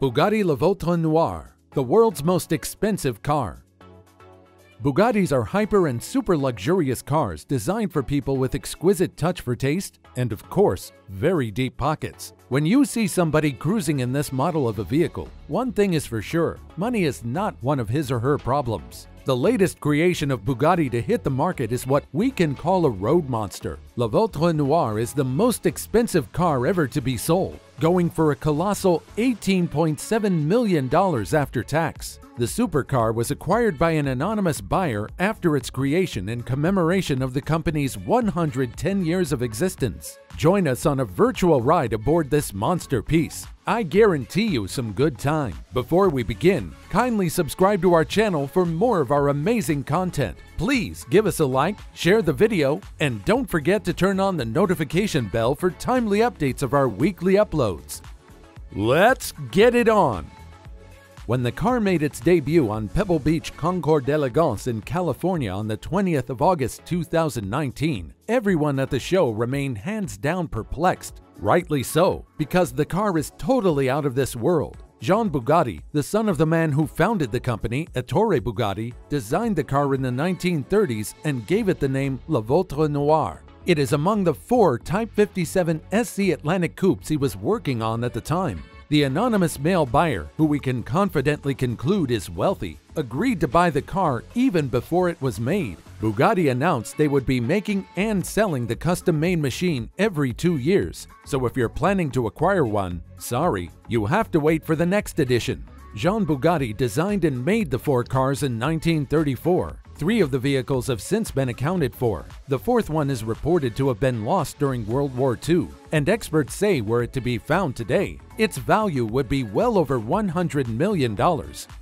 Bugatti La Voiture Noire, the world's most expensive car. Bugattis are hyper and super luxurious cars designed for people with exquisite touch for taste and, of course, very deep pockets. When you see somebody cruising in this model of a vehicle, one thing is for sure, money is not one of his or her problems. The latest creation of Bugatti to hit the market is what we can call a road monster. La Voiture Noire is the most expensive car ever to be sold, going for a colossal $18.7 million after tax. The supercar was acquired by an anonymous buyer after its creation in commemoration of the company's 110 years of existence. Join us on a virtual ride aboard this monster piece. I guarantee you some good time. Before we begin, kindly subscribe to our channel for more of our amazing content. Please give us a like, share the video, and don't forget to turn on the notification bell for timely updates of our weekly uploads. Let's get it on! When the car made its debut on Pebble Beach Concours d'Elegance in California on the 20th of August 2019, everyone at the show remained hands down perplexed. Rightly so, because the car is totally out of this world. Jean Bugatti, the son of the man who founded the company, Ettore Bugatti, designed the car in the 1930s and gave it the name La Voiture Noire. It is among the 4 Type 57 SC Atlantic Coupes he was working on at the time. The anonymous male buyer, who we can confidently conclude is wealthy, agreed to buy the car even before it was made. Bugatti announced they would be making and selling the custom-made machine every 2 years, so if you're planning to acquire one, sorry, you have to wait for the next edition. Jean Bugatti designed and made the 4 cars in 1934. 3 of the vehicles have since been accounted for. The 4th one is reported to have been lost during World War II, and experts say were it to be found today, its value would be well over $100 million.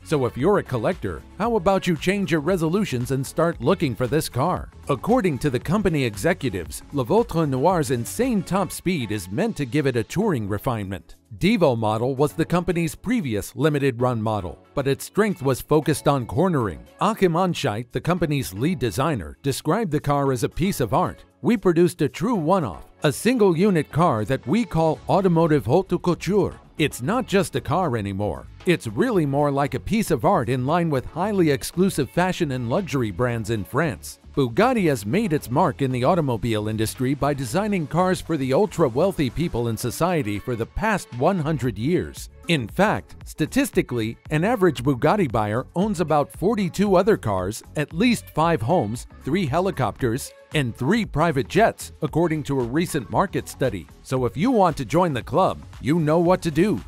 So if you're a collector, how about you change your resolutions and start looking for this car? According to the company executives, La Voiture Noire's insane top speed is meant to give it a touring refinement. Devo model was the company's previous limited-run model, but its strength was focused on cornering. Achim Anscheidt, the company's lead designer, described the car as a piece of art. We produced a true one-off, a single-unit car that we call Automotive Haute de Couture. It's not just a car anymore. It's really more like a piece of art in line with highly exclusive fashion and luxury brands in France. Bugatti has made its mark in the automobile industry by designing cars for the ultra-wealthy people in society for the past 100 years. In fact, statistically, an average Bugatti buyer owns about 42 other cars, at least 5 homes, 3 helicopters, and 3 private jets, according to a recent market study. So if you want to join the club, you know what to do.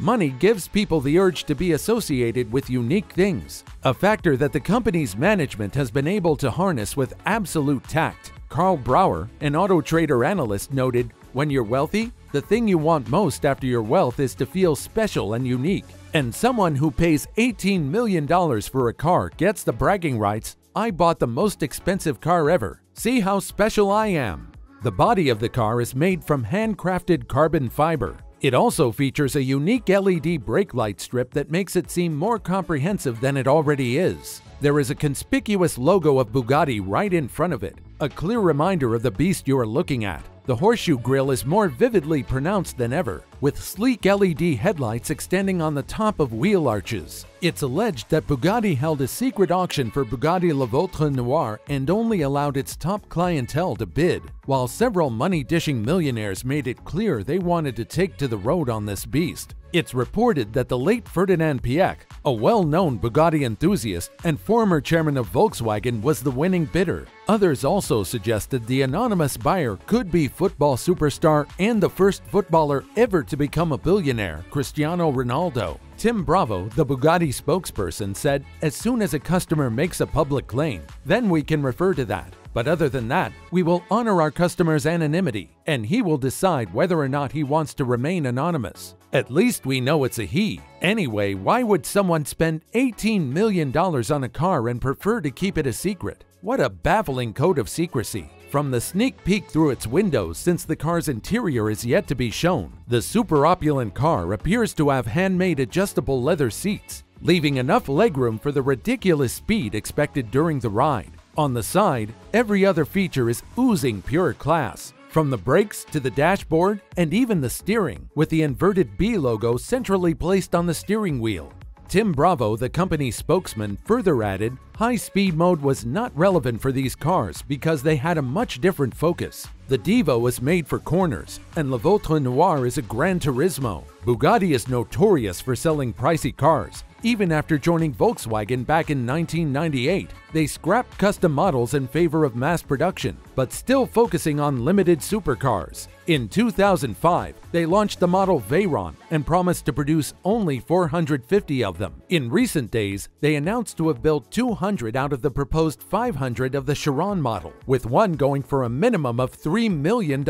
Money gives people the urge to be associated with unique things, a factor that the company's management has been able to harness with absolute tact. Karl Brauer, an Autotrader analyst, noted, "When you're wealthy, the thing you want most after your wealth is to feel special and unique. And someone who pays $18 million for a car gets the bragging rights, 'I bought the most expensive car ever. See how special I am.'" The body of the car is made from handcrafted carbon fiber. It also features a unique LED brake light strip that makes it seem more comprehensive than it already is. There is a conspicuous logo of Bugatti right in front of it, a clear reminder of the beast you are looking at. The horseshoe grille is more vividly pronounced than ever, with sleek LED headlights extending on the top of wheel arches. It's alleged that Bugatti held a secret auction for Bugatti La Voiture Noire and only allowed its top clientele to bid, while several money-dishing millionaires made it clear they wanted to take to the road on this beast. It's reported that the late Ferdinand Piëch, a well-known Bugatti enthusiast and former chairman of Volkswagen, was the winning bidder. Others also suggested the anonymous buyer could be football superstar and the first footballer ever to become a billionaire, Cristiano Ronaldo. Tim Bravo, the Bugatti spokesperson, said, "As soon as a customer makes a public claim, then we can refer to that. But other than that, we will honor our customer's anonymity, and he will decide whether or not he wants to remain anonymous. At least we know it's a he. Anyway, why would someone spend $18 million on a car and prefer to keep it a secret? What a baffling code of secrecy." From the sneak peek through its windows, since the car's interior is yet to be shown, the super opulent car appears to have handmade adjustable leather seats, leaving enough legroom for the ridiculous speed expected during the ride. On the side, every other feature is oozing pure class. From the brakes to the dashboard and even the steering, with the inverted B logo centrally placed on the steering wheel. Tim Bravo, the company spokesman, further added, high-speed mode was not relevant for these cars because they had a much different focus. The Diva was made for corners, and La Voiture Noire is a Gran Turismo. Bugatti is notorious for selling pricey cars. Even after joining Volkswagen back in 1998, they scrapped custom models in favor of mass production, but still focusing on limited supercars. In 2005, they launched the model Veyron and promised to produce only 450 of them. In recent days, they announced to have built 200 out of the proposed 500 of the Chiron model, with one going for a minimum of $3 million.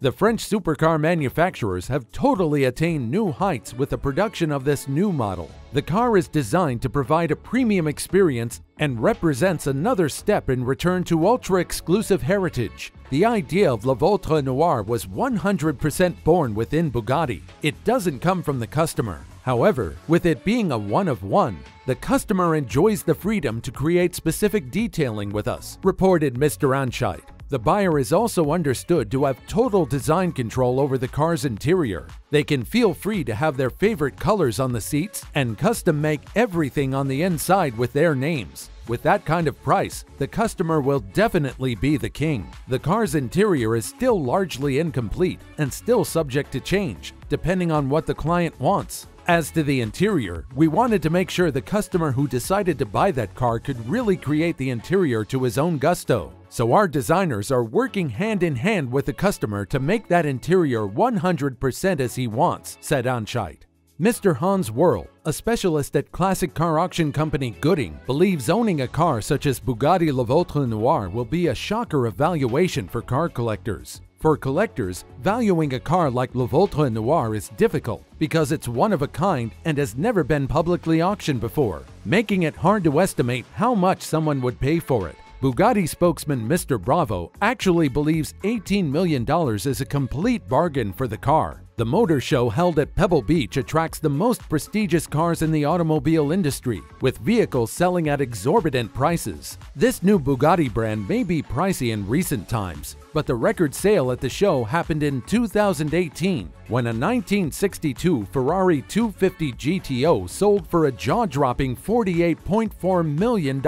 The French supercar manufacturers have totally attained new heights with the production of this new model. The car is designed to provide a premium experience and represents another step in return to ultra-exclusive heritage. The idea of La Voiture Noire was 100% born within Bugatti. It doesn't come from the customer. However, with it being a one-of-one, the customer enjoys the freedom to create specific detailing with us, reported Mr. Anscheidt. The buyer is also understood to have total design control over the car's interior. They can feel free to have their favorite colors on the seats and custom make everything on the inside with their names. With that kind of price, the customer will definitely be the king. The car's interior is still largely incomplete and still subject to change, depending on what the client wants. As to the interior, we wanted to make sure the customer who decided to buy that car could really create the interior to his own gusto. So our designers are working hand in hand with the customer to make that interior 100% as he wants, said Anscheidt. Mr. Hans Wurl, a specialist at classic car auction company Gooding, believes owning a car such as Bugatti La Voiture Noire will be a shocker of valuation for car collectors. For collectors, valuing a car like La Voiture Noire is difficult because it's one of a kind and has never been publicly auctioned before, making it hard to estimate how much someone would pay for it. Bugatti spokesman Mr. Bravo actually believes $18 million is a complete bargain for the car. The motor show held at Pebble Beach attracts the most prestigious cars in the automobile industry, with vehicles selling at exorbitant prices. This new Bugatti brand may be pricey in recent times, but the record sale at the show happened in 2018, when a 1962 Ferrari 250 GTO sold for a jaw-dropping $48.4 million.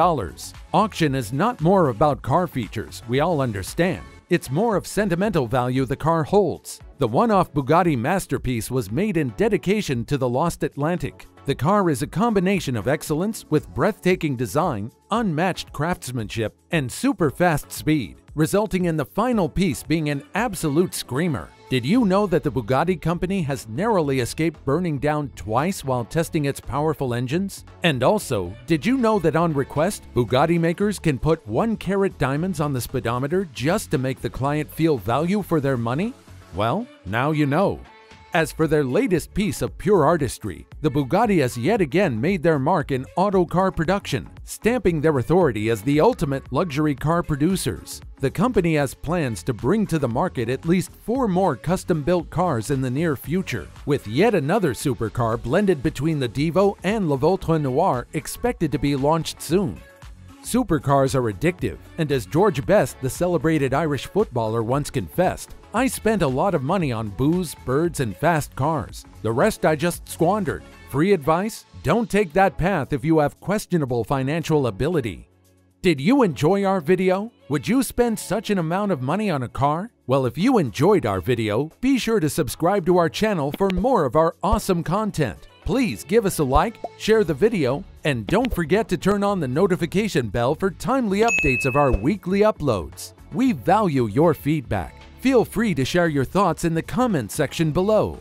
Auction is not more about car features, we all understand. It's more of sentimental value the car holds. The one-off Bugatti masterpiece was made in dedication to the Lost Atlantic. The car is a combination of excellence with breathtaking design, unmatched craftsmanship, and super-fast speed, resulting in the final piece being an absolute screamer. Did you know that the Bugatti company has narrowly escaped burning down twice while testing its powerful engines? And also, did you know that on request, Bugatti makers can put 1-carat diamonds on the speedometer just to make the client feel value for their money? Well, now you know. As for their latest piece of pure artistry, the Bugatti has yet again made their mark in auto car production, stamping their authority as the ultimate luxury car producers. The company has plans to bring to the market at least 4 more custom-built cars in the near future, with yet another supercar blended between the Devo and La Voiture Noire expected to be launched soon. Supercars are addictive, and as George Best, the celebrated Irish footballer, once confessed, I spent a lot of money on booze, birds, and fast cars. The rest I just squandered. Free advice? Don't take that path if you have questionable financial ability. Did you enjoy our video? Would you spend such an amount of money on a car? Well, if you enjoyed our video, be sure to subscribe to our channel for more of our awesome content. Please give us a like, share the video, and don't forget to turn on the notification bell for timely updates of our weekly uploads. We value your feedback. Feel free to share your thoughts in the comments section below.